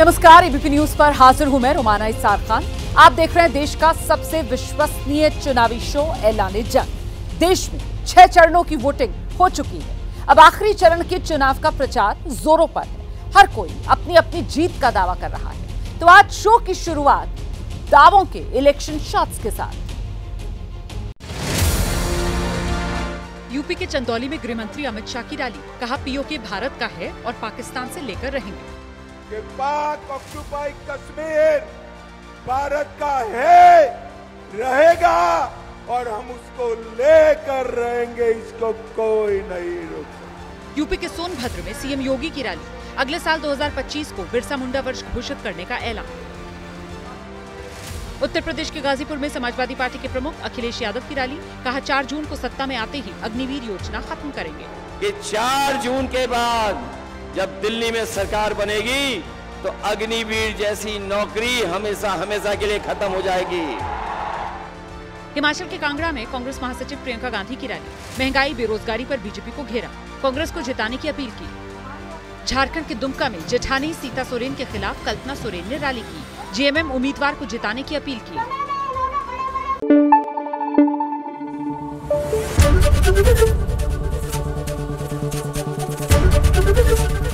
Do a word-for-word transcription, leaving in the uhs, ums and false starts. नमस्कार, ABP news पर हाजिर हूं मैं रोमाना इसार खान। आप देख रहे हैं देश का सबसे विश्वसनीय चुनावी शो ऐलान-ए-जंग। देश में छह चरणों की वोटिंग हो चुकी है। अब आखिरी चरण के चुनाव का प्रचार जोरों पर है। हर कोई अपनी अपनी जीत का दावा कर रहा है। तो आज शो की शुरुआत दावों के इलेक्शन शॉट्स के साथ। यूपी के चंदौली में गृह मंत्री अमित शाह की रैली, कहा पीओके भारत का है और पाकिस्तान से लेकर रहेंगे। कि पाक ऑक्यूपाई कश्मीर भारत का है, रहेगा और हम उसको लेकर रहेंगे, इसको कोई नहीं रोकेगा। यूपी के सोनभद्र में सीएम योगी की रैली, अगले साल दो हज़ार पच्चीस को बिरसा मुंडा वर्ष घोषित करने का ऐलान। उत्तर प्रदेश के गाजीपुर में समाजवादी पार्टी के प्रमुख अखिलेश यादव की रैली, कहा चार जून को सत्ता में आते ही अग्निवीर योजना खत्म करेंगे। कि चार जून के बाद जब दिल्ली में सरकार बनेगी तो अग्निवीर जैसी नौकरी हमेशा हमेशा के लिए खत्म हो जाएगी। हिमाचल के कांगड़ा में कांग्रेस महासचिव प्रियंका गांधी की रैली, महंगाई बेरोजगारी पर बीजेपी को घेरा, कांग्रेस को जिताने की अपील की। झारखंड के दुमका में जेठानी सीता सोरेन के खिलाफ कल्पना सोरेन ने रैली की, जे एम एम उम्मीदवार को जिताने की अपील की।